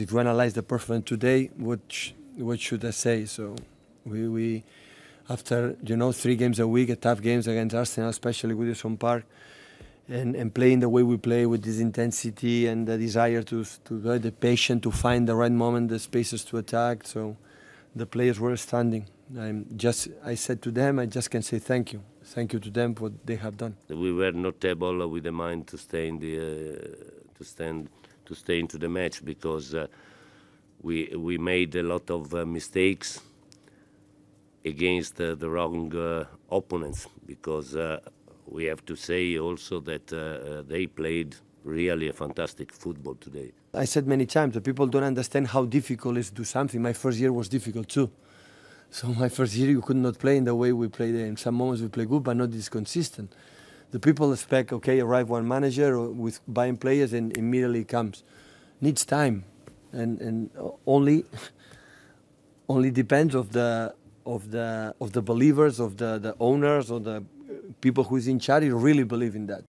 If you analyze the performance today, what should I say? So we after 3 games a week, tough games against Arsenal, especially with Houston Park, and playing the way we play with this intensity and the desire to the patient to find the right moment, the spaces to attack. So the players were standing. I said to them, I just can say thank you. Thank you to them for what they have done. We were not able with the mind to stay in the to stay into the match because we made a lot of mistakes against the wrong opponents, because we have to say also that they played really a fantastic football today. I said many times that people don't understand how difficult it is to do something. My first year was difficult too. So my first year you could not play in the way we played. In some moments we play good, but not this consistent. The people expect, okay, arrive one manager with buying players and immediately comes. Needs time, and only depends of the believers, of the owners, or the people who is in charge really believe in that.